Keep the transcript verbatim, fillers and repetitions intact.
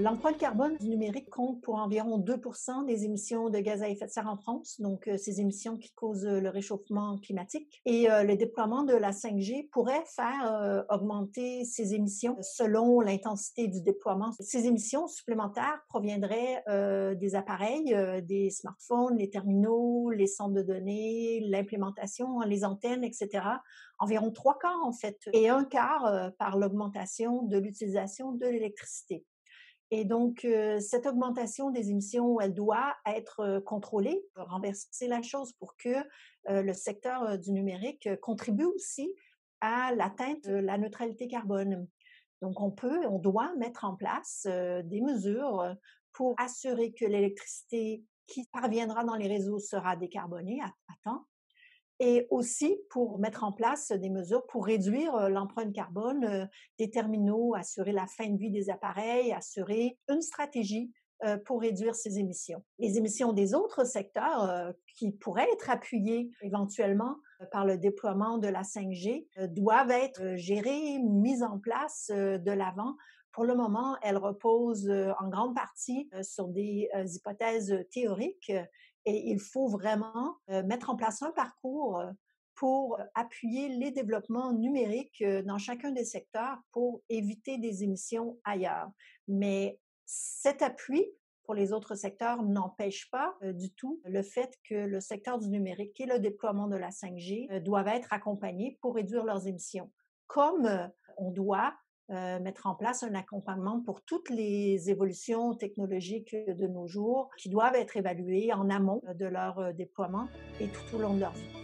L'empreinte carbone du numérique compte pour environ deux pour cent des émissions de gaz à effet de serre en France, donc euh, ces émissions qui causent le réchauffement climatique. Et euh, le déploiement de la cinq G pourrait faire euh, augmenter ces émissions selon l'intensité du déploiement. Ces émissions supplémentaires proviendraient euh, des appareils, euh, des smartphones, les terminaux, les centres de données, l'implémentation, les antennes, et cetera. Environ trois quarts en fait, et un quart euh, par l'augmentation de l'utilisation de l'électricité. Et donc, euh, cette augmentation des émissions, elle doit être euh, contrôlée, renverser la chose pour que euh, le secteur euh, du numérique euh, contribue aussi à l'atteinte de la neutralité carbone. Donc, on peut, on doit mettre en place euh, des mesures pour assurer que l'électricité qui parviendra dans les réseaux sera décarbonée à, à temps, et aussi pour mettre en place des mesures pour réduire l'empreinte carbone des terminaux, assurer la fin de vie des appareils, assurer une stratégie pour réduire ces émissions. Les émissions des autres secteurs qui pourraient être appuyés éventuellement par le déploiement de la cinq G doivent être gérées, mises en place de l'avant. Pour le moment, elles reposent en grande partie sur des hypothèses théoriques. Et il faut vraiment mettre en place un parcours pour appuyer les développements numériques dans chacun des secteurs pour éviter des émissions ailleurs. Mais cet appui pour les autres secteurs n'empêche pas du tout le fait que le secteur du numérique et le déploiement de la cinq G doivent être accompagnés pour réduire leurs émissions. Comme on doit Euh, mettre en place un accompagnement pour toutes les évolutions technologiques de nos jours qui doivent être évaluées en amont de leur déploiement et tout au long de leur vie.